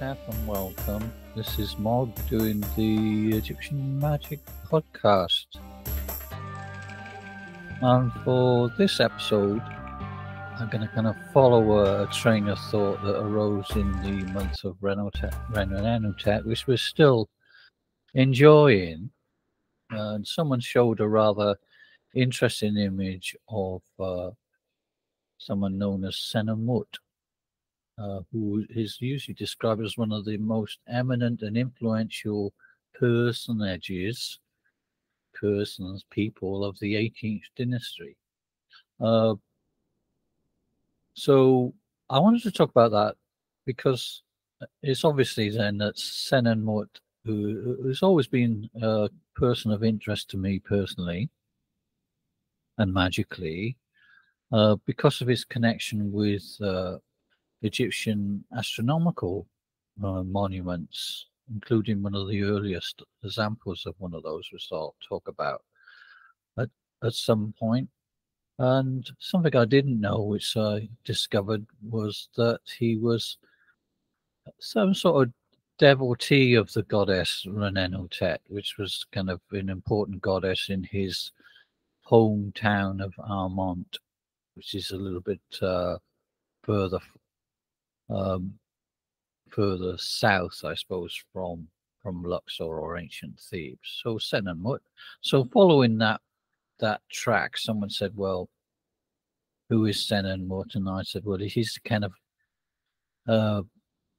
Imhotep, and welcome. This is Mog doing the Egyptian Magic Podcast. And for this episode, I'm going to kind of follow a train of thought that arose in the month of Renenutet, which we're still enjoying. And someone showed a rather interesting image of someone known as Senenmut, who is usually described as one of the most eminent and influential people of the 18th dynasty. So I wanted to talk about that because it's obviously then that Senenmut, who's always been a person of interest to me personally and magically, because of his connection with Egyptian astronomical monuments, including one of the earliest examples of one of those, which I'll talk about at some point. And something I didn't know, which I discovered, was that he was some sort of devotee of the goddess Renenutet, which was kind of an important goddess in his hometown of Armant, which is a little bit further south, I suppose, from Luxor or ancient Thebes. So Senenmut. So following that track, someone said, well, who is Senenmut? And I said, well, he's kind of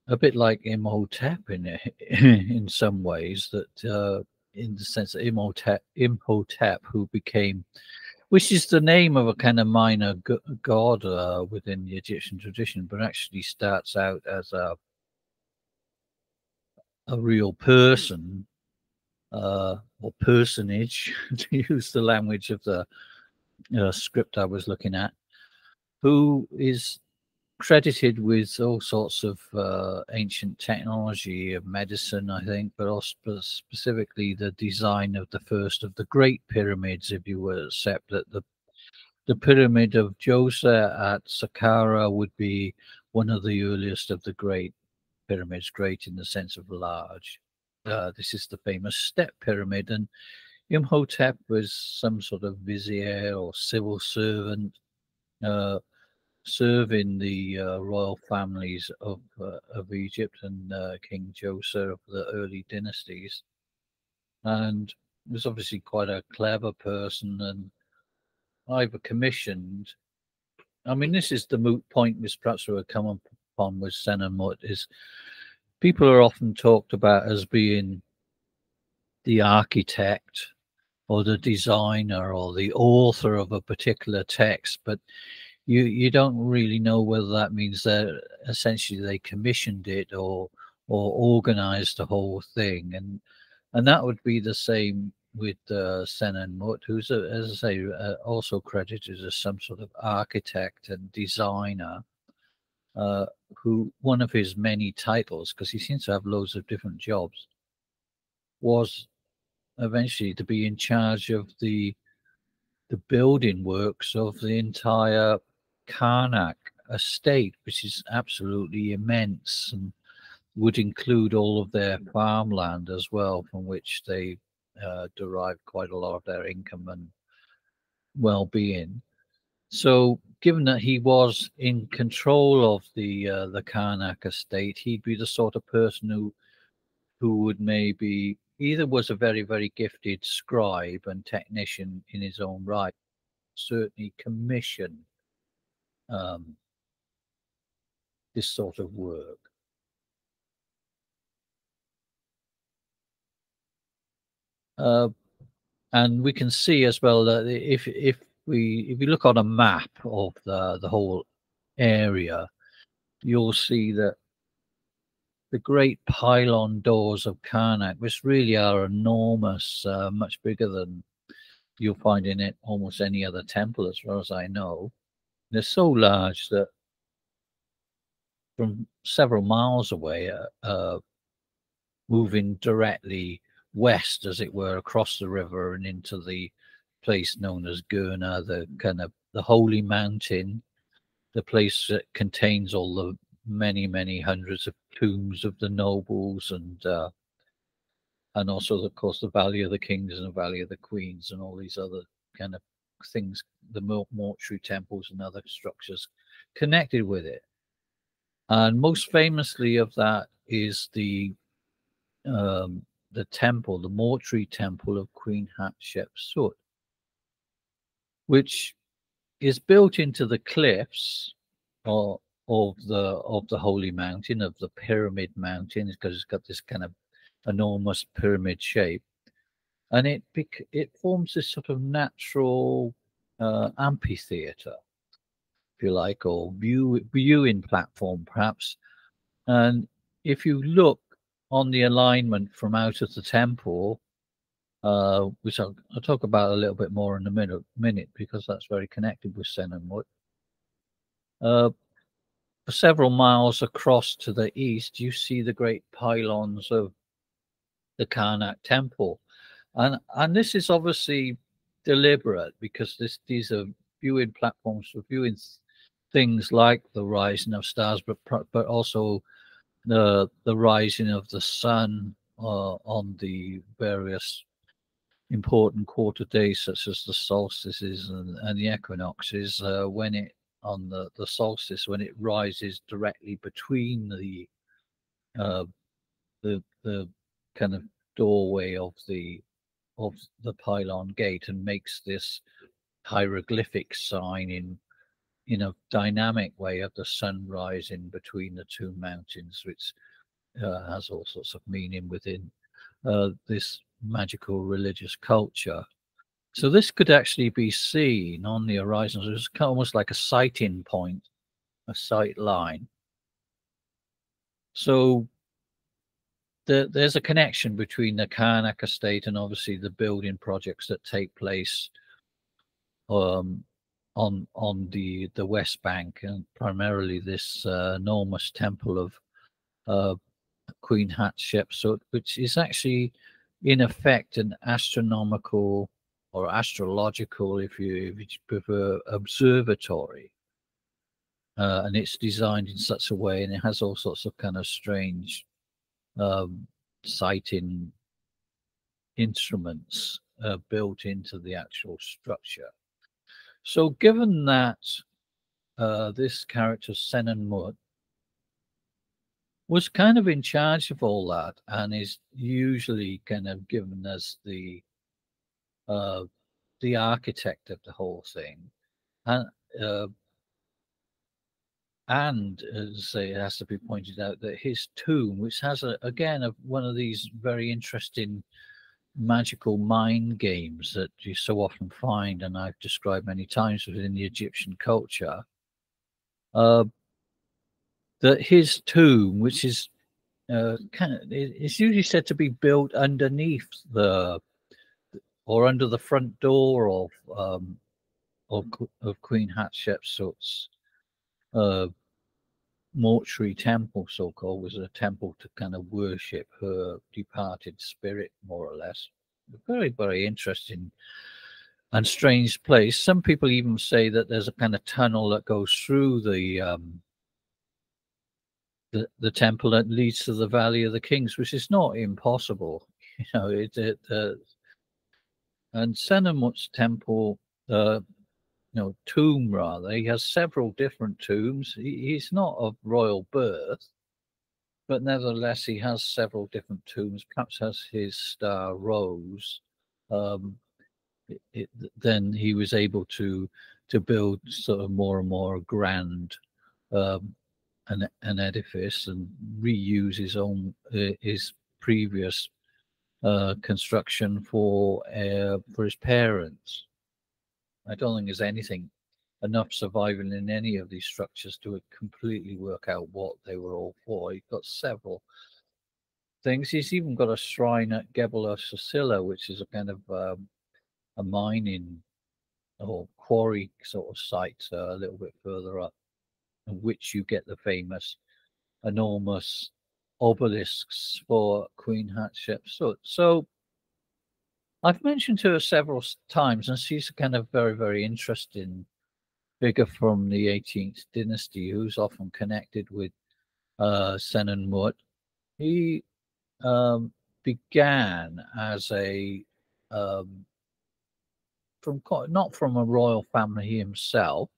a bit like Imhotep in some ways, that in the sense that Imhotep, who became, which is the name of a kind of minor god within the Egyptian tradition, but actually starts out as a real person or personage, to use the language of the script I was looking at, who is credited with all sorts of ancient technology of medicine, I think, but also specifically the design of the first of the great pyramids, if you will accept that the pyramid of Djoser at Saqqara would be one of the earliest of the great pyramids, great in the sense of large. This is the famous step pyramid, and Imhotep was some sort of vizier or civil servant serving the royal families of Egypt and King Djoser of the early dynasties, and was obviously quite a clever person. And either commissioned, I mean, this is the moot point, which perhaps we'll come upon with Senenmut, is people are often talked about as being the architect or the designer or the author of a particular text, but you don't really know whether that means that essentially they commissioned it or organized the whole thing, and that would be the same with Senenmut, who's as I say also credited as some sort of architect and designer, who one of his many titles, because he seems to have loads of different jobs, was eventually to be in charge of the building works of the entire Karnak estate, which is absolutely immense and would include all of their farmland as well, from which they derived quite a lot of their income and well-being. So given that he was in control of the Karnak estate, he'd be the sort of person who would maybe either was a very, very gifted scribe and technician in his own right, certainly commissioned this sort of work. And we can see as well that if you look on a map of the whole area, you'll see that the great pylon doors of Karnak, which really are enormous, much bigger than you'll find in it almost any other temple, as far as I know. They're so large that from several miles away, moving directly west, as it were, across the river and into the place known as Gurna, the kind of the holy mountain, the place that contains all the many, many hundreds of tombs of the nobles and also, of course, the Valley of the Kings and the Valley of the Queens and all these other kind of things, the mortuary temples and other structures connected with it. And most famously of that is the temple, the mortuary temple of Queen Hatshepsut, which is built into the cliffs of the Holy Mountain, of the Pyramid Mountain, because it's got this kind of enormous pyramid shape, and it forms this sort of natural amphitheater, if you like, or viewing platform perhaps. And if you look on the alignment from out of the temple, which I'll talk about a little bit more in a minute, because that's very connected with Senenmut. For several miles across to the east, you see the great pylons of the Karnak temple, and this is obviously deliberate, because these are viewing platforms for viewing things like the rising of stars, but also the rising of the sun on the various important quarter days, such as the solstices and the equinoxes, when it on the solstice, when it rises directly between the kind of doorway of the pylon gate, and makes this hieroglyphic sign in a dynamic way of the sun rising between the two mountains, which has all sorts of meaning within this magical religious culture. So this could actually be seen on the horizon. So it's almost like a sighting point, a sight line. So there's a connection between the Karnak estate and obviously the building projects that take place on the West Bank, and primarily this enormous temple of Queen Hatshepsut, which is actually in effect an astronomical or astrological, if you prefer, observatory, and it's designed in such a way, and it has all sorts of kind of strange sighting instruments built into the actual structure. So given that this character Senenmut was kind of in charge of all that, and is usually kind of given as the architect of the whole thing, and as I say, it has to be pointed out that his tomb, which has one of these very interesting magical mind games that you so often find, and I've described many times within the Egyptian culture, that his tomb, which is it's usually said to be built underneath under the front door of Queen Hatshepsut's mortuary temple, so-called, was a temple to kind of worship her departed spirit, more or less. A very, very interesting and strange place. Some people even say that there's a kind of tunnel that goes through the temple that leads to the Valley of the Kings, which is not impossible, you know. And Senenmut's temple, tomb rather, he has several different tombs. He's not of royal birth, but nevertheless he has several different tombs. Perhaps as his star rose, then he was able to build sort of more and more grand an edifice, and reuse his own his previous construction for his parents. I don't think there's anything enough surviving in any of these structures to completely work out what they were all for. He's got several things. He's even got a shrine at Gebel el Silsila, which is a kind of a mining or quarry sort of site a little bit further up, in which you get the famous enormous obelisks for Queen Hatshepsut. So I've mentioned her several times, and she's a kind of very, very interesting figure from the 18th dynasty, who's often connected with Senenmut, he began as a not from a royal family himself,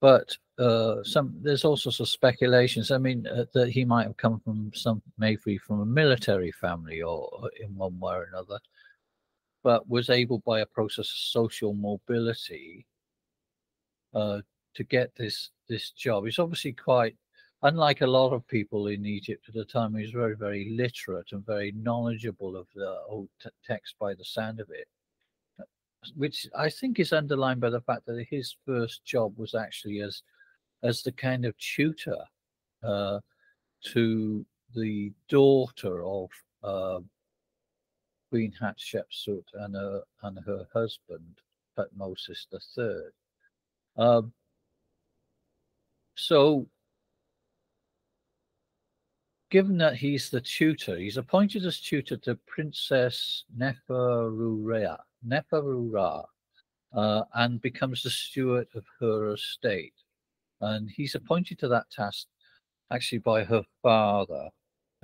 but there's all sorts of speculations. I mean, that he might have come from maybe from a military family or in one way or another, but was able by a process of social mobility to get this job. He's obviously quite, unlike a lot of people in Egypt at the time, he was very, very literate and very knowledgeable of the old text by the sound of it, which I think is underlined by the fact that his first job was actually as the kind of tutor to the daughter of Queen Hatshepsut and her husband, Thutmose III. So, given that he's the tutor, he's appointed as tutor to Princess Neferura, and becomes the steward of her estate. And he's appointed to that task actually by her father,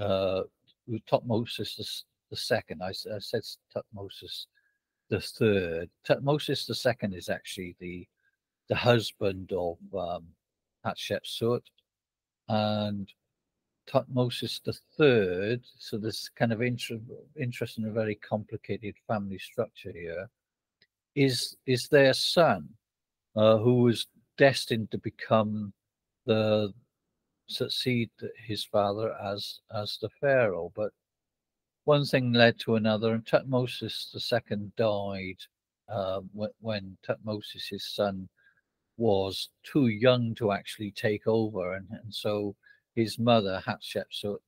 Thutmose II. I said Thutmose III. Thutmose II is actually the husband of Hatshepsut, and Thutmose III, so this kind of interest in a very complicated family structure here, is their son, who was destined to succeed his father as the pharaoh. But one thing led to another, and Thutmose II died when Thutmose, his son, was too young to actually take over, and so his mother, Hatshepsut,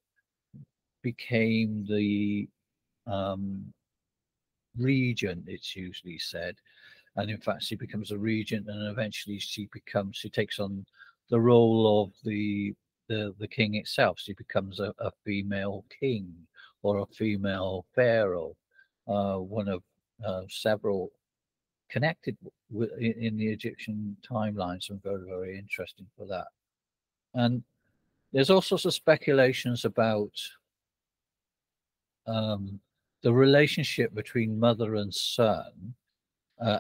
became the regent, it's usually said. And in fact, she becomes a regent, and eventually she takes on the role of the king itself. She becomes a female king or a female pharaoh, one of several connected in the Egyptian timelines, and very, very interesting for that. And there's all sorts of speculations about the relationship between mother and son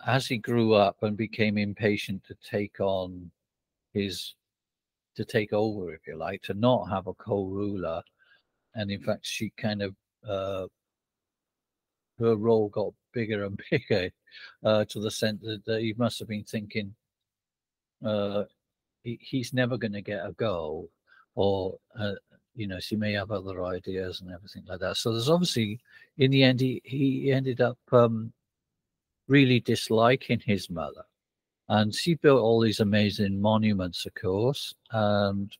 as he grew up and became impatient to take over, if you like, to not have a co-ruler. And in fact, she kind of, her role got bigger and bigger to the extent that he must have been thinking he's never going to get a go. Or, you know, she may have other ideas and everything like that. So there's obviously, in the end, he ended up really disliking his mother. And she built all these amazing monuments, of course. And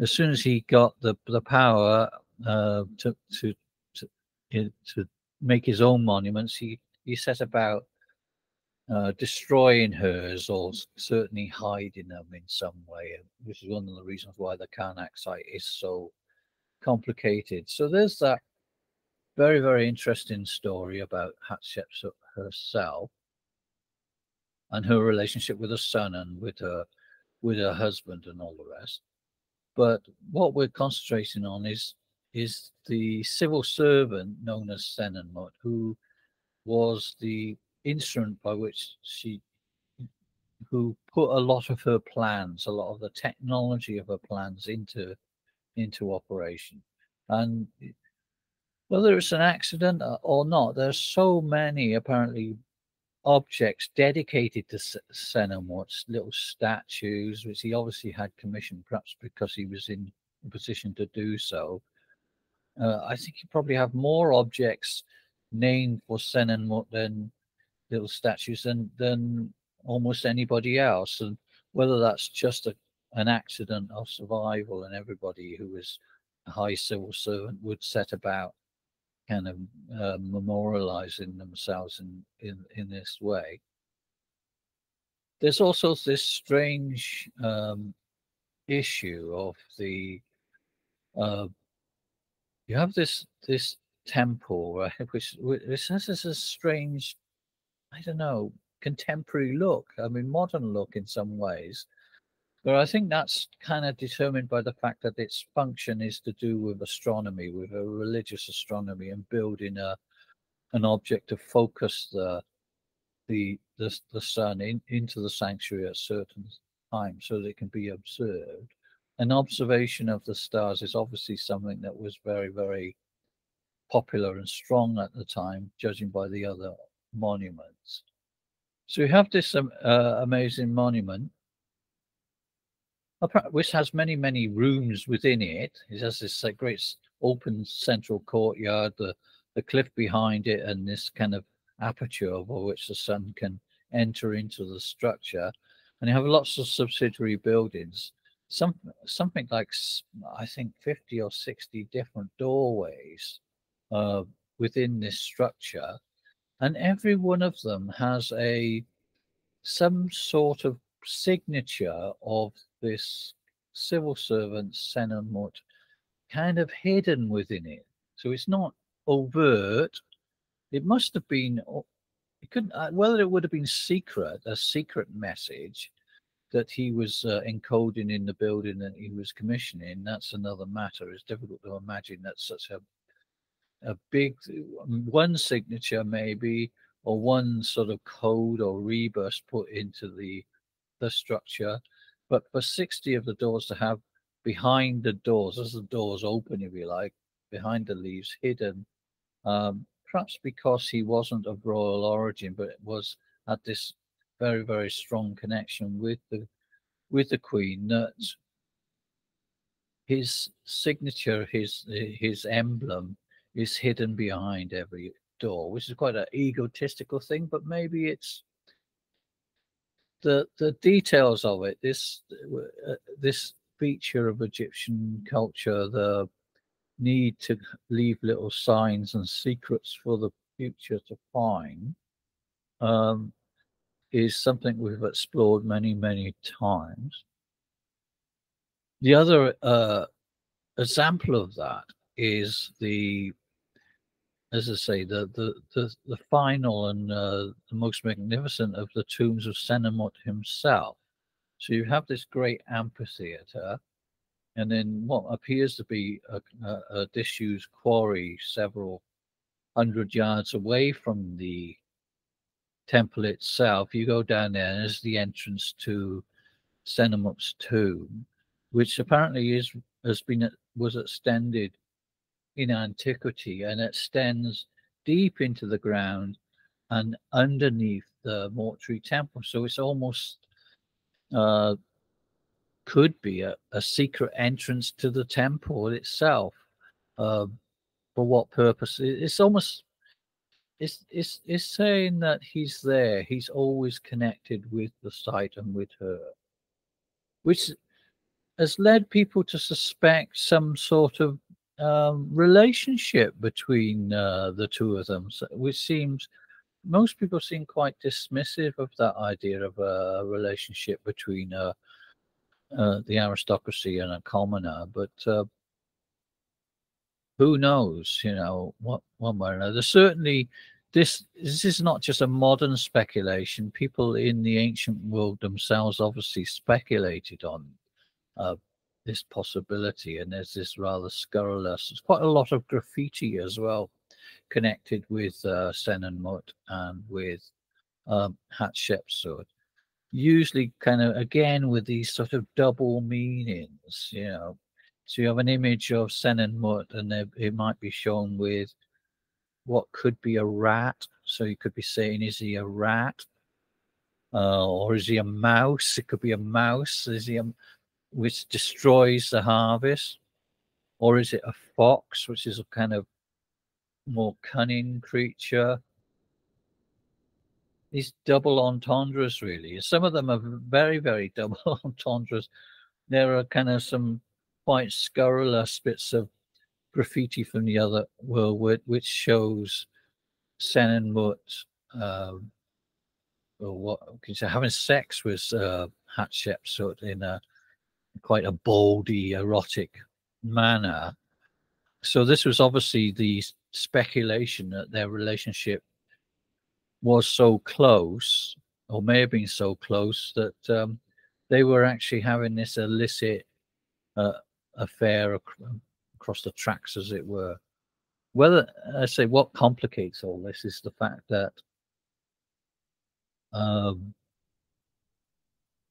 as soon as he got the power to make his own monuments, he set about destroying hers, or certainly hiding them in some way, which is one of the reasons why the Karnak site is so complicated. So there's that very, very interesting story about Hatshepsut herself and her relationship with her son and with her husband and all the rest. But what we're concentrating on is the civil servant known as Senenmut, who was the instrument by which who put a lot of her plans, a lot of the technology of her plans into operation. And whether it's an accident or not, there's so many apparently objects dedicated to Senenmut, little statues, which he obviously had commissioned, perhaps because he was in a position to do so. I think you probably have more objects named for Senenmut than little statues than almost anybody else, and whether that's just an accident of survival, and everybody who was a high civil servant would set about kind of memorializing themselves in this way. There's also this strange issue of the you have this temple, right, which has a strange, I don't know, contemporary look. I mean, modern look in some ways, But I think that's kind of determined by the fact that its function is to do with astronomy, with a religious astronomy, and building an object to focus the sun into the sanctuary at certain times so that it can be observed. An observation of the stars is obviously something that was very, very popular and strong at the time, judging by the other monuments. So you have this amazing monument, which has many, many rooms within it. It has this great open central courtyard, the cliff behind it, and this kind of aperture over which the sun can enter into the structure. And you have lots of subsidiary buildings, something like, I think, 50 or 60 different doorways within this structure. And every one of them has some sort of signature of this civil servant Senenmut kind of hidden within it. So it's not overt. It must have been, it couldn't, whether it would have been secret, a secret message that he was encoding in the building that he was commissioning, that's another matter. It's difficult to imagine that such a big, one signature maybe, or one sort of code or rebus put into the structure. But for 60 of the doors to have behind the doors, as the doors open, if you like, behind the leaves, hidden, perhaps because he wasn't of royal origin, but it was at this very, very strong connection with the Queen, that his signature, his emblem, is hidden behind every door, which is quite an egotistical thing, but maybe it's the details of it, this feature of Egyptian culture, the need to leave little signs and secrets for the future to find, is something we've explored many, many times. The other example of that is the final and the most magnificent of the tombs of Senenmut himself. So you have this great amphitheater, and then what appears to be a disused quarry several hundred yards away from the temple itself. You go down there, and there's the entrance to Senenmut's tomb, which apparently was extended in antiquity and extends deep into the ground and underneath the mortuary temple. So it's almost could be a secret entrance to the temple itself. For what purpose? It's almost, it's saying that he's there, he's always connected with the site and with her, which has led people to suspect some sort of relationship between the two of them, which seems, most people seem quite dismissive of that idea of a relationship between the aristocracy and a commoner, but who knows, you know, what one way or another. Certainly this is not just a modern speculation. People in the ancient world themselves obviously speculated on this possibility, and there's this rather scurrilous, there's quite a lot of graffiti as well connected with Senenmut and with Hatshepsut, usually kind of again with these sort of double meanings, you know. So you have an image of Senenmut, and it might be shown with what could be a rat, so you could be saying, is he a rat, or is he a mouse? It could be a mouse. Is he a, which destroys the harvest? Or is it a fox, which is a kind of more cunning creature? These double entendres, really. Some of them are very, very double entendres. There are kind of some quite scurrilous bits of graffiti from the other world, which shows Senenmut, or what can you say, having sex with Hatshepsut in a quite a boldy, erotic manner. So this was obviously the speculation that their relationship was so close, or may have been so close, that they were actually having this illicit affair across the tracks, as it were. Whether I say what complicates all this is the fact that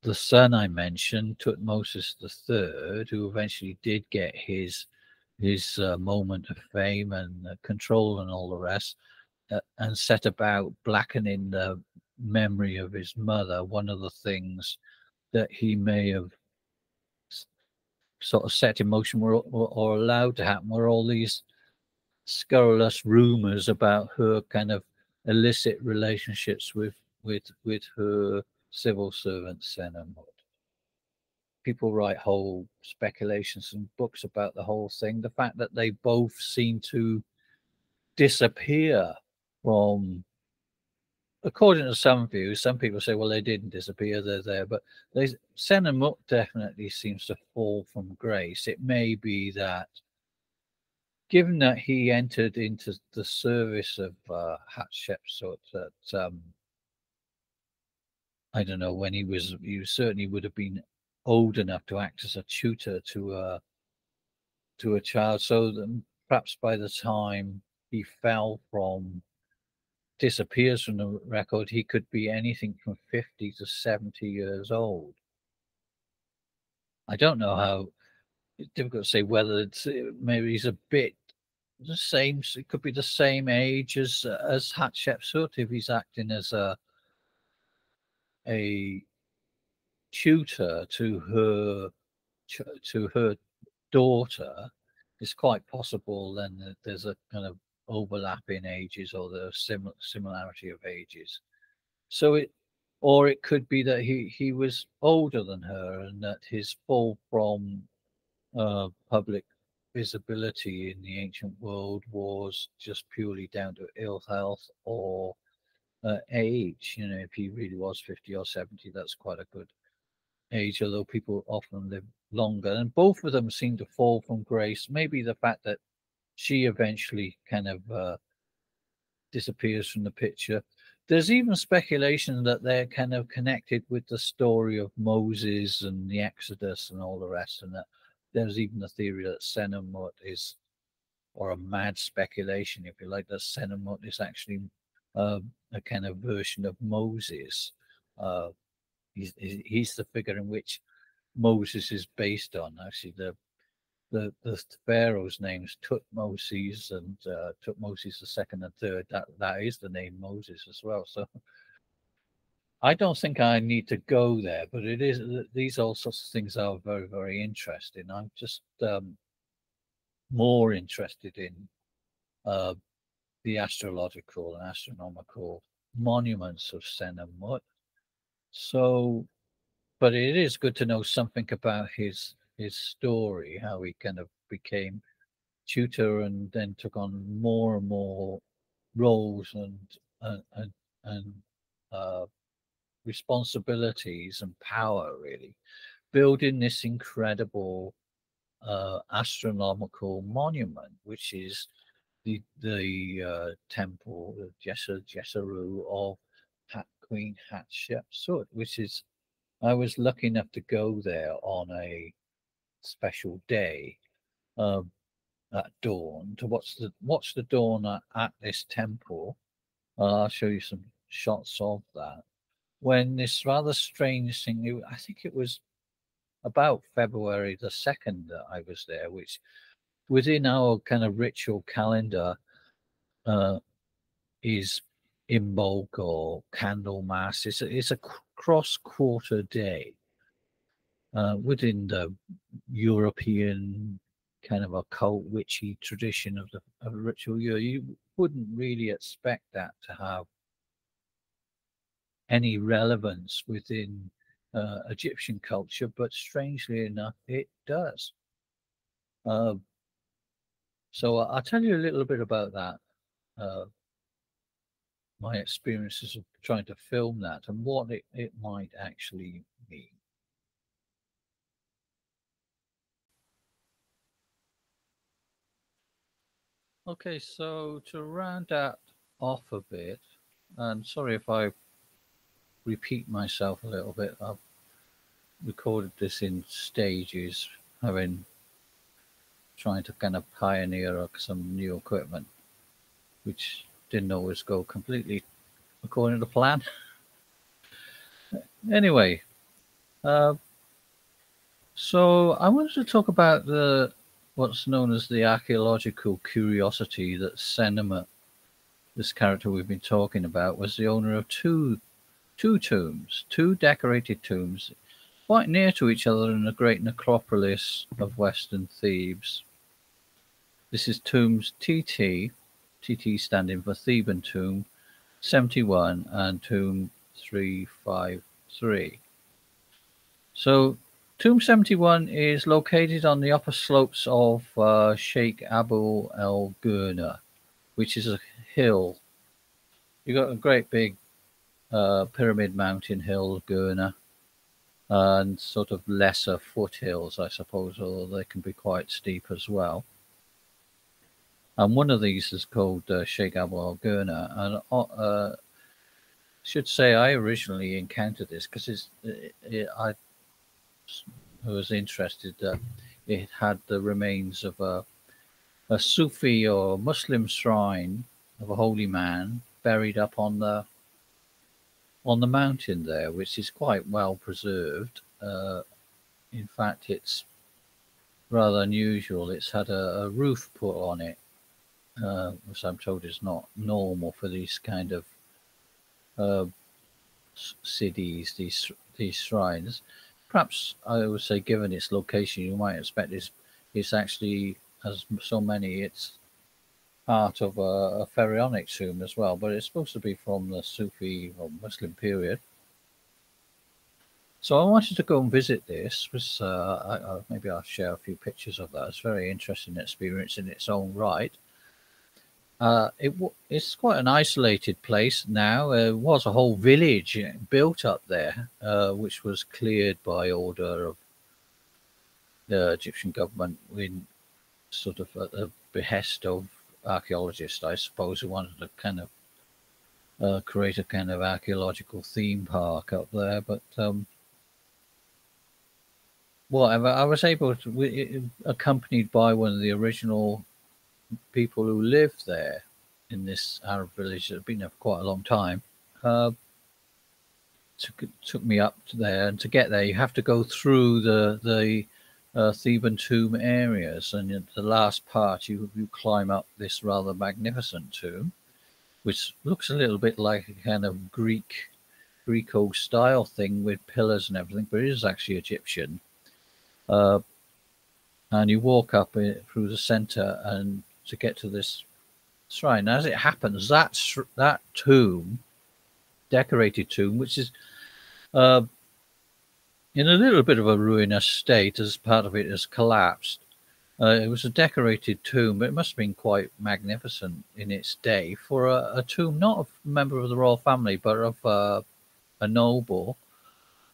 the son I mentioned, Thutmose III, who eventually did get his moment of fame and control and all the rest, and set about blackening the memory of his mother. One of the things that he may have sort of set in motion or allowed to happen were all these scurrilous rumors about her kind of illicit relationships with her civil servant Senenmut. People write whole speculations and books about the whole thing. The fact that they both seem to disappear from, according to some views, some people say, well, they didn't disappear, they're there, but Senenmut definitely seems to fall from grace. It may be that, given that he entered into the service of Hatshepsut at, I don't know, when he certainly would have been old enough to act as a tutor to a child. So then perhaps by the time he disappears from the record, he could be anything from 50 to 70 years old. I don't know how, it's difficult to say whether it's, maybe he's a bit the same, it could be the same age as Hatshepsut if he's acting as a tutor to her daughter. It's quite possible then that there's a kind of overlap in ages, or the similarity of ages. So it could be that he was older than her, and that his fall from public visibility in the ancient world was just purely down to ill health or age. You know, if he really was 50 or 70, that's quite a good age, although people often live longer. And both of them seem to fall from grace. Maybe the fact that she eventually kind of disappears from the picture. There's even speculation that they're kind of connected with the story of Moses and the Exodus and all the rest, and that there's even a theory that Senenmut is, or a mad speculation if you like, that Senenmut is actually a kind of version of Moses. He's the figure in which Moses is based on. Actually, the pharaoh's names, Thutmoses and Thutmoses II and III, that is the name Moses as well. So I don't think I need to go there, but it is, these all sorts of things are very, very interesting. I'm just more interested in the astrological and astronomical monuments of Senenmut. So, but it is good to know something about his story, how he kind of became tutor and then took on more and more roles and responsibilities and power, really, building this incredible astronomical monument, which is the temple, the Djeser-Djeseru of Queen Hatshepsut, which is, I was lucky enough to go there on a special day at dawn to watch the dawn at this temple. I'll show you some shots of that. When this rather strange thing, I think it was about February the 2nd that I was there, which within our kind of ritual calendar is in bulk or candle mass. It's a cross quarter day within the European kind of occult witchy tradition of the ritual year. You wouldn't really expect that to have any relevance within Egyptian culture, but strangely enough, it does. So I'll tell you a little bit about that, my experiences of trying to film that and what it might actually mean. Okay, so to round that off a bit, and sorry if I repeat myself a little bit, recorded this in stages, having trying to kind of pioneer some new equipment, which didn't always go completely according to plan. Anyway, so I wanted to talk about the what's known as the archaeological curiosity that Senenmut, this character we've been talking about, was the owner of two decorated tombs quite near to each other in the great necropolis of Western Thebes. This is tombs TT standing for Theban tomb 71 and tomb 353. So tomb 71 is located on the upper slopes of Sheikh Abd el-Qurna, which is a hill. You've got a great big pyramid mountain hill, Gurna, and sort of lesser foothills, I suppose, although they can be quite steep as well. And one of these is called Sheikh Abd el-Qurna, and should say I originally encountered this because I was interested that it had the remains of a Sufi or Muslim shrine of a holy man buried up on the mountain there, which is quite well preserved. In fact, it's rather unusual. It's had a roof put on it, which I'm told is not normal for these kind of cities, these shrines. Perhaps I would say, given its location, you might expect it's actually, as so many, it's part of a pharaonic tomb as well, but it's supposed to be from the Sufi or Muslim period. So I wanted to go and visit this. Was maybe I'll share a few pictures of that. It's a very interesting experience in its own right. It's quite an isolated place now. There was a whole village built up there, which was cleared by order of the Egyptian government, in sort of at the behest of archaeologists, I suppose, who wanted to kind of create a kind of archaeological theme park up there. But whatever, I was able to, accompanied by one of the original people who lived there in this Arab village that had been there for quite a long time, took me up to there. And to get there, you have to go through the Theban tomb areas, and at the last part you climb up this rather magnificent tomb, which looks a little bit like a kind of Greco style thing with pillars and everything, but it is actually Egyptian. And you walk up through the center and to get to this shrine. As it happens, that tomb, decorated tomb, which is in a little bit of a ruinous state, as part of it has collapsed. It was a decorated tomb, but it must have been quite magnificent in its day for a tomb, not of a member of the royal family, but of a noble.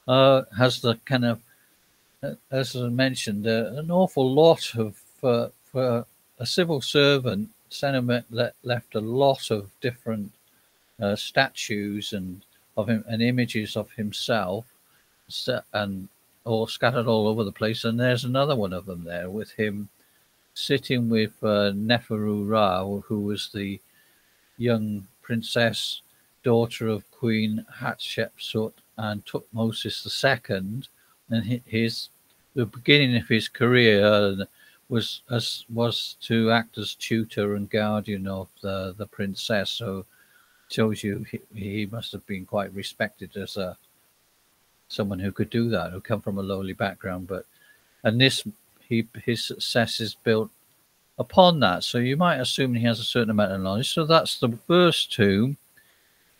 Has the kind of, as I mentioned, an awful lot of, for a civil servant, Senenmut left a lot of different statues and images of himself, and all scattered all over the place. And there's another one of them there with him sitting with Neferura, who was the young princess, daughter of Queen Hatshepsut and Thutmose II. And the beginning of his career was to act as tutor and guardian of the princess. So tells you he must have been quite respected as someone who could do that, who come from a lowly background. But and this, his success is built upon that. So you might assume he has a certain amount of knowledge. So that's the first tomb.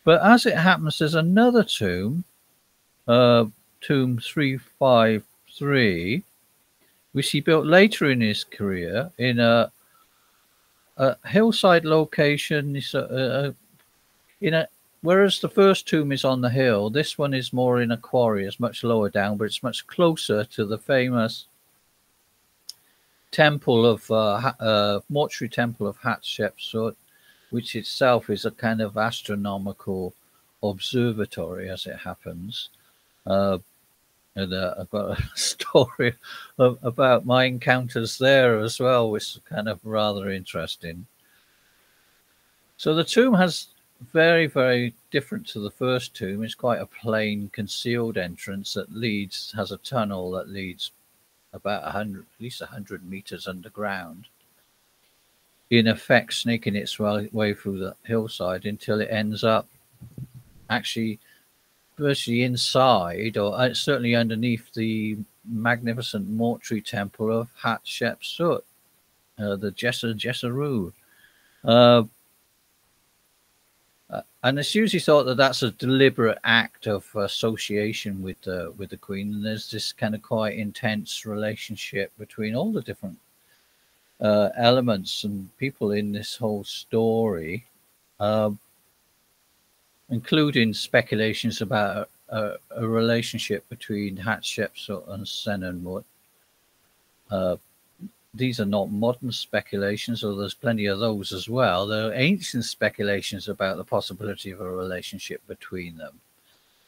But as it happens, there's another tomb, tomb 353, which he built later in his career in a hillside location. Whereas the first tomb is on the hill, this one is more in a quarry. It's much lower down, but it's much closer to the famous temple of mortuary temple of Hatshepsut, which itself is a kind of astronomical observatory, as it happens. And I've got a story about my encounters there as well, which is kind of rather interesting. So the tomb has very, very different to the first tomb. It's quite a plain concealed entrance that leads, has a tunnel that leads about 100, at least 100 meters underground, in effect sneaking its way through the hillside until it ends up actually virtually inside, or certainly underneath, the magnificent mortuary temple of Hatshepsut, the Djeser-Djeseru. And it's usually thought that that's a deliberate act of association with the queen, and there's this kind of quite intense relationship between all the different elements and people in this whole story, including speculations about a relationship between Hatshepsut and Senenmut. These are not modern speculations, although there's plenty of those as well. There are ancient speculations about the possibility of a relationship between them.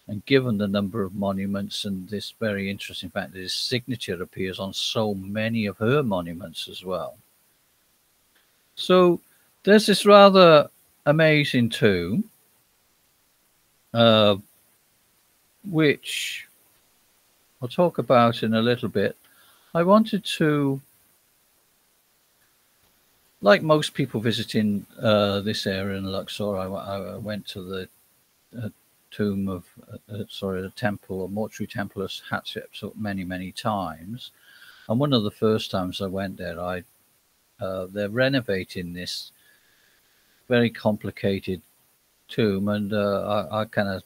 And given the number of monuments, and this very interesting fact that his signature appears on so many of her monuments as well. So there's this rather amazing tomb, which I'll talk about in a little bit. I wanted to, like most people visiting this area in Luxor, I went to the tomb of, the temple or mortuary temple of Hatshepsut many, many times. And one of the first times I went there, they're renovating this very complicated tomb. And I kind of,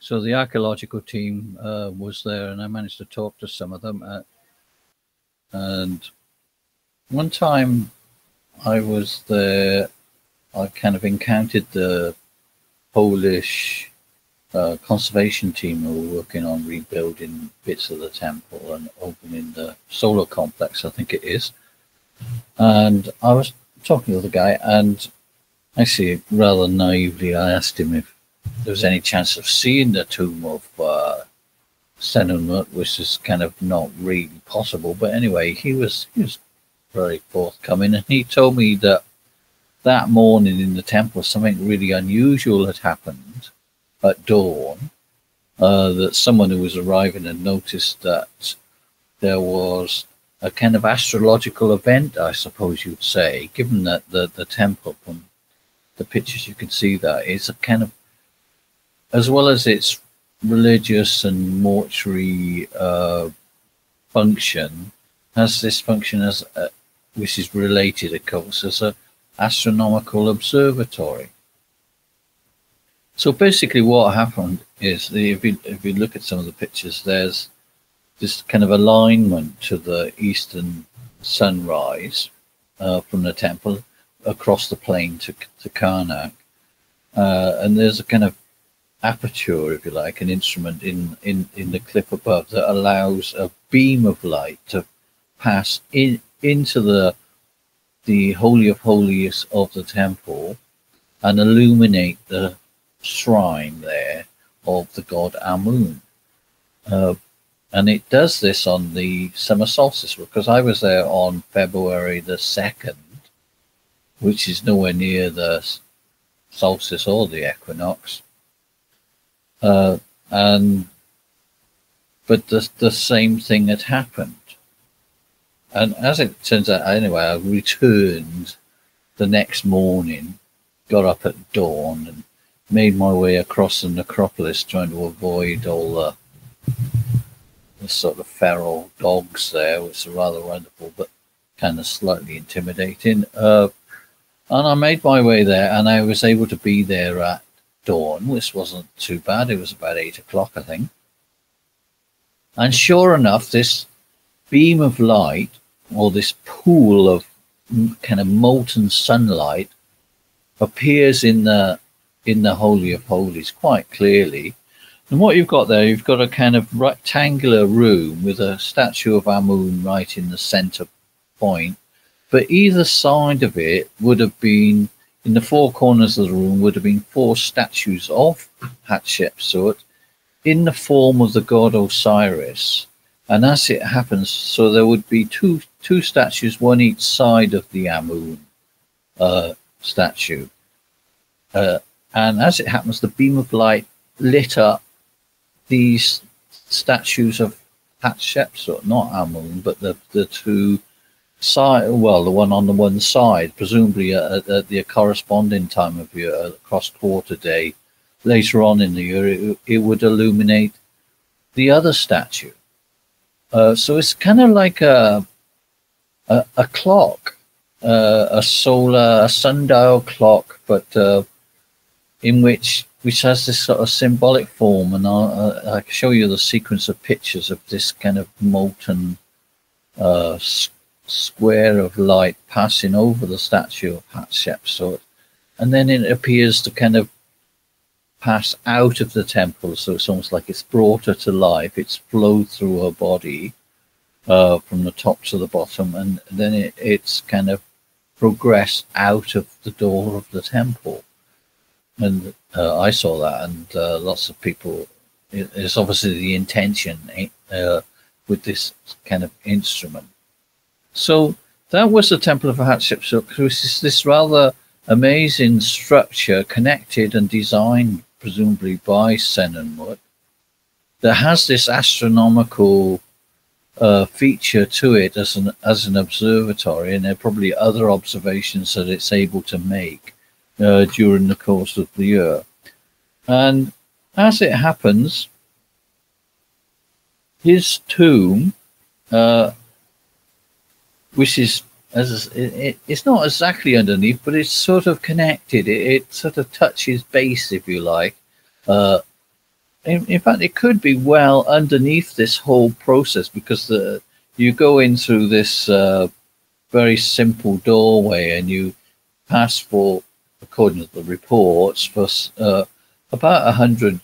so the archaeological team was there, and I managed to talk to some of them. And one time I was there, I kind of encountered the Polish conservation team who were working on rebuilding bits of the temple and opening the solar complex, I think it is. And I was talking to the guy, and actually rather naively I asked him if there was any chance of seeing the tomb of Senenmut, which is kind of not really possible. But anyway, he was very forthcoming, and he told me that that morning in the temple something really unusual had happened at dawn, that someone who was arriving had noticed that there was a kind of astrological event, I suppose you'd say, given that the temple, from the pictures you can see that it's a kind of, as well as its religious and mortuary function, has this function as which is related, of course, as an astronomical observatory. So basically what happened is, if you look at some of the pictures, there's this kind of alignment to the eastern sunrise from the temple across the plain to Karnak. And there's a kind of aperture, if you like, an instrument in the cliff above that allows a beam of light to pass into the Holy of Holies of the temple and illuminate the shrine there of the god Amun, and it does this on the summer solstice, because I was there on February 2nd, which is nowhere near the solstice or the equinox, but the same thing had happened. And as it turns out, anyway, I returned the next morning, got up at dawn and made my way across the necropolis, trying to avoid all the sort of feral dogs there, which are rather wonderful but kind of slightly intimidating. And I made my way there, and I was able to be there at dawn, which wasn't too bad. It was about 8 o'clock, I think. And sure enough, this beam of light, or this pool of kind of molten sunlight, appears in the Holy of Holies quite clearly. And what you've got there, you've got a kind of rectangular room with a statue of Amun right in the center point. But either side of it would have been, in the four corners of the room, would have been four statues of Hatshepsut in the form of the god Osiris. And as it happens, so there would be two statues, one each side of the Amun statue. And as it happens, the beam of light lit up these statues of Hatshepsut, not Amun, but the two side, well, the one on the one side, presumably at the corresponding time of year, across quarter day, later on in the year, it would illuminate the other statue. So it's kind of like a clock, a sundial clock, but in which has this sort of symbolic form, and I'll show you the sequence of pictures of this kind of molten square of light passing over the statue of Hatshepsut, and then it appears to kind of pass out of the temple, so it's almost like it's brought her to life. It's flowed through her body from the top to the bottom, and then it's kind of progressed out of the door of the temple. And I saw that, and lots of people, it's obviously the intention with this kind of instrument. So that was the temple of Hatshepsut, which is this rather amazing structure, connected and designed presumably by Senenmut, that has this astronomical feature to it as an observatory, and there are probably other observations that it's able to make during the course of the year. And as it happens, his tomb, which is, as it's not exactly underneath, but it's sort of connected. It sort of touches base, if you like. In fact, it could be well underneath this whole process, because you go in through this very simple doorway, and you pass for, according to the reports, for about 100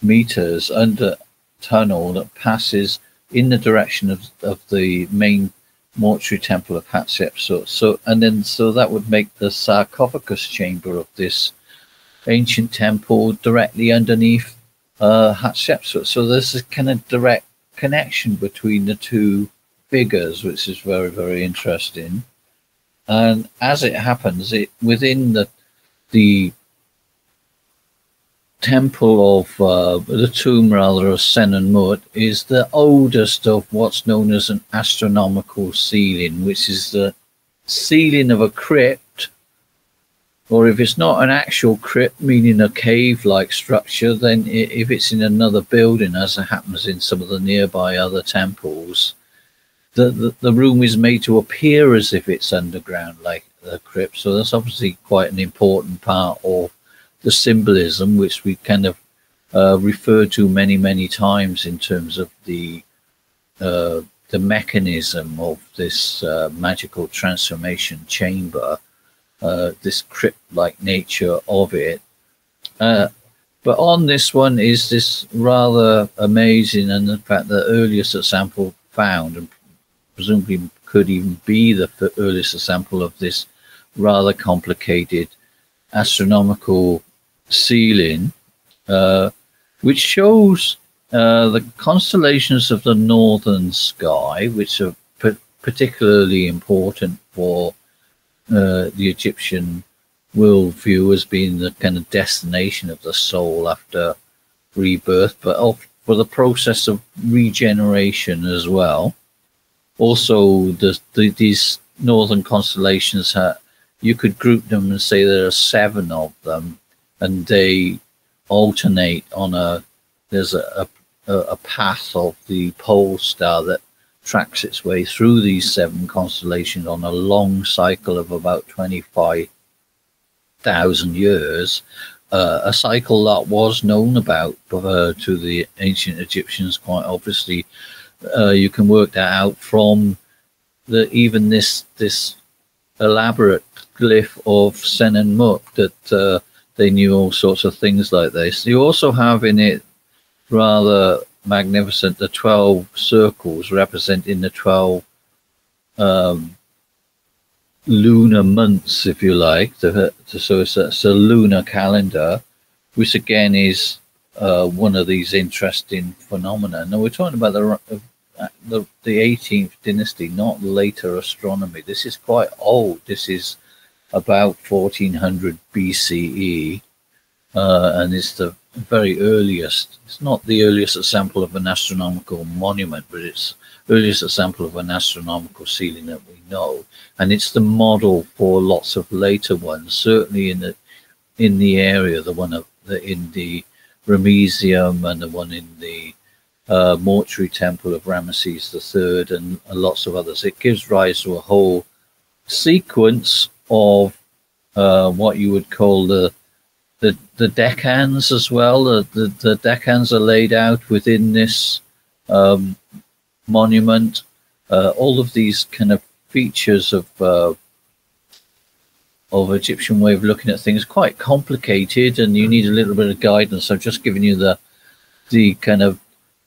meters under tunnel that passes in the direction of the main mortuary temple of Hatshepsut. So that would make the sarcophagus chamber of this ancient temple directly underneath Hatshepsut. So there's a kind of direct connection between the two figures, which is very, very interesting. And as it happens, within the temple of the tomb, rather, of Senenmut, is the oldest of what's known as an astronomical ceiling, which is the ceiling of a crypt, or if it's not an actual crypt, meaning a cave-like structure, then if it's in another building, as it happens in some of the nearby other temples, the room is made to appear as if it's underground, like the crypt. So that's obviously quite an important part of the symbolism, which we kind of refer to many, many times in terms of the mechanism of this magical transformation chamber, this crypt-like nature of it. But on this one is this rather amazing, and in fact the earliest example found, and presumably could even be the earliest example of this rather complicated astronomical ceiling, which shows the constellations of the northern sky, which are particularly important for the Egyptian worldview as being the kind of destination of the soul after rebirth, but for the process of regeneration as well. Also, these northern constellations, you could group them and say there are 7 of them, and they alternate on there's a path of the pole star that tracks its way through these 7 constellations on a long cycle of about 25,000 years. A cycle that was known about to the ancient Egyptians, quite obviously. You can work that out from even this elaborate glyph of Senenmut, that they knew all sorts of things like this. You also have in it, rather magnificent, the 12 circles representing the 12 lunar months, if you like. So it's a lunar calendar, which again is one of these interesting phenomena. Now, we're talking about the 18th dynasty, not later astronomy. This is quite old. This is about 1400 BCE, and it's the very earliest. It's not the earliest example of an astronomical monument, but it's the earliest example of an astronomical ceiling that we know, and it's the model for lots of later ones, certainly in the area, the one in the Ramesium and the one in the mortuary temple of Ramesses III, and lots of others. It gives rise to a whole sequence of what you would call the decans as well. The decans are laid out within this monument. All of these kind of features of Egyptian way of looking at things, quite complicated, and you need a little bit of guidance. I've just given you the kind of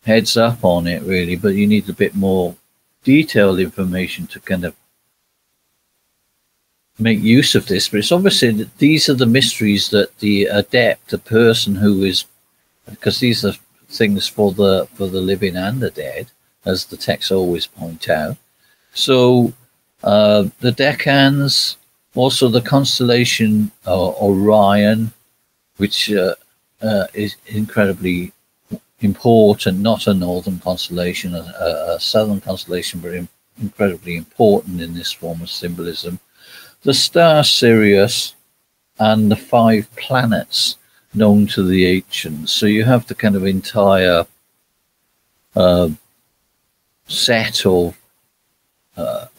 heads up on it, really, but you need a bit more detailed information to kind of make use of this. But it's obviously that these are the mysteries that the adept, the person who is, because these are things for the living and the dead, as the texts always point out. So the decans, also the constellation Orion, which is incredibly important, not a northern constellation, a southern constellation, but incredibly important in this form of symbolism. The star Sirius and the 5 planets known to the ancients. So you have the kind of entire set of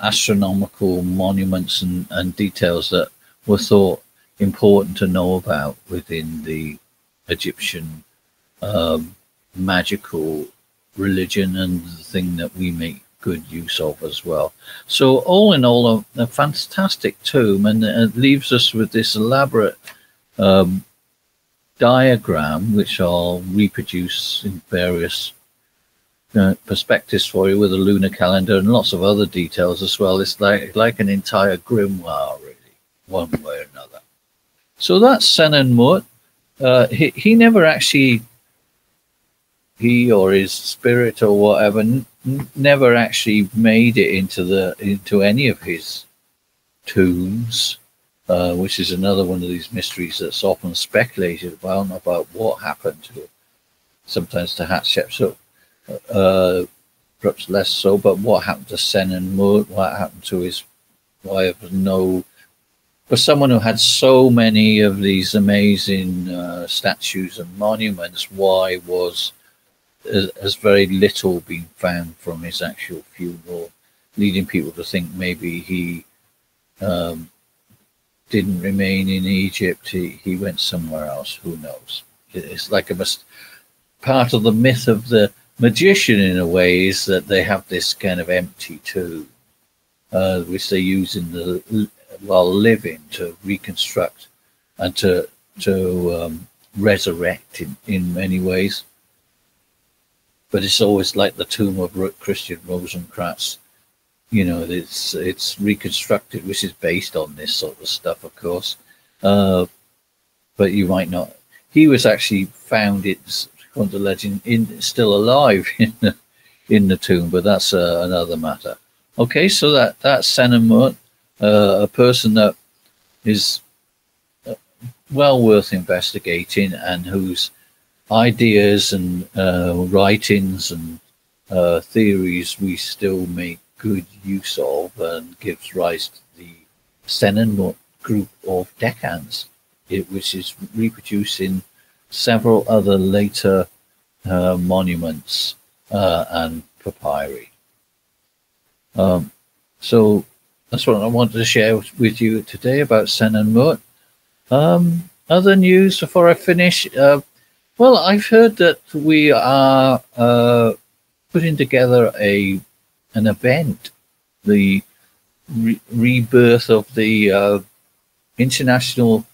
astronomical monuments and details that were thought important to know about within the Egyptian magical religion, and the thing that we make good use of as well. So all in all, a fantastic tomb, and it leaves us with this elaborate diagram, which I'll reproduce in various perspectives for you, with a lunar calendar and lots of other details as well. It's like an entire grimoire, really, one way or another. So that's Senenmut. He never actually, he or his spirit or whatever, never actually made it into any of his tombs, which is another one of these mysteries that's often speculated about what happened to, sometimes to Hatshepsut, perhaps less so, but what happened to Senenmut, what happened to his wife. No, for someone who had so many of these amazing statues and monuments, why was as very little being found from his actual funeral, leading people to think maybe he didn't remain in Egypt, he went somewhere else, who knows. It's like a part of the myth of the magician, in a way, is that they have this kind of empty tomb, which they use in the while living to reconstruct and to resurrect in many ways. But it's always like the tomb of Christian Rosencrantz, you know, it's reconstructed, which is based on this sort of stuff, of course. But you might not. He was actually found, it's according to legend, still alive in the tomb, but that's another matter. Okay, so that's Senenmut, a person that is well worth investigating, and whose ideas and writings and theories we still make good use of, and gives rise to the Senenmut group of decans, which is reproduced in several other later monuments and papyri. So that's what I wanted to share with you today about Senenmut. Other news before I finish. Well, I've heard that we are putting together an event, the rebirth of the International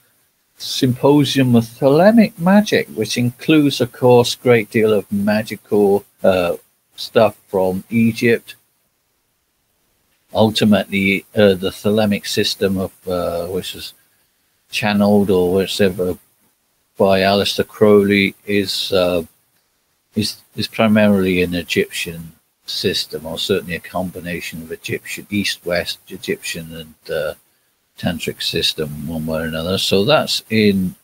Symposium of Thelemic Magic, which includes, of course, a great deal of magical stuff from Egypt. Ultimately, the Thelemic system, which is channeled or whatever, by Alistair Crowley is primarily an Egyptian system, or certainly a combination of Egyptian, East-West Egyptian and Tantric system, one way or another. So that's in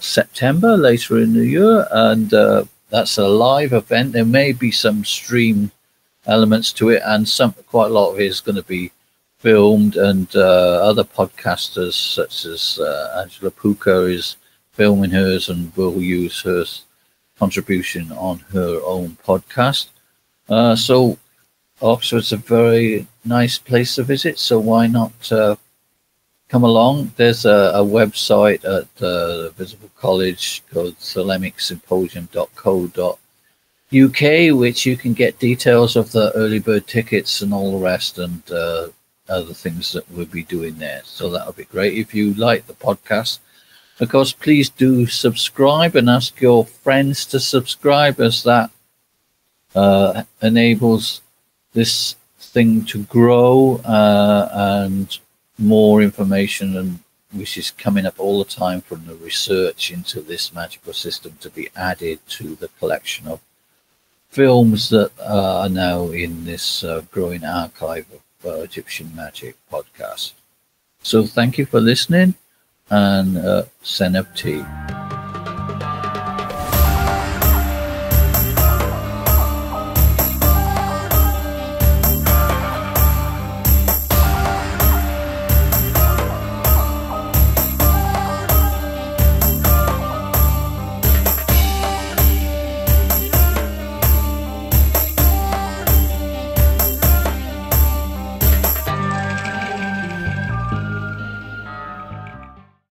September, later in the year, and that's a live event. There may be some stream elements to it, and quite a lot of it is going to be filmed, and other podcasters such as Angela Puka is filming hers and will use her contribution on her own podcast. So Oxford's a very nice place to visit, so why not come along? There's a website at Visible College called Thelemicsymposium.co.uk, which you can get details of the early bird tickets and all the rest, and other things that we'll be doing there. So that'll be great. If you like the podcast, of course, please do subscribe and ask your friends to subscribe, as that enables this thing to grow, and more information, and which is coming up all the time from the research into this magical system, to be added to the collection of films that are now in this growing archive of Egyptian Magic Podcast. So thank you for listening, and Senenmut.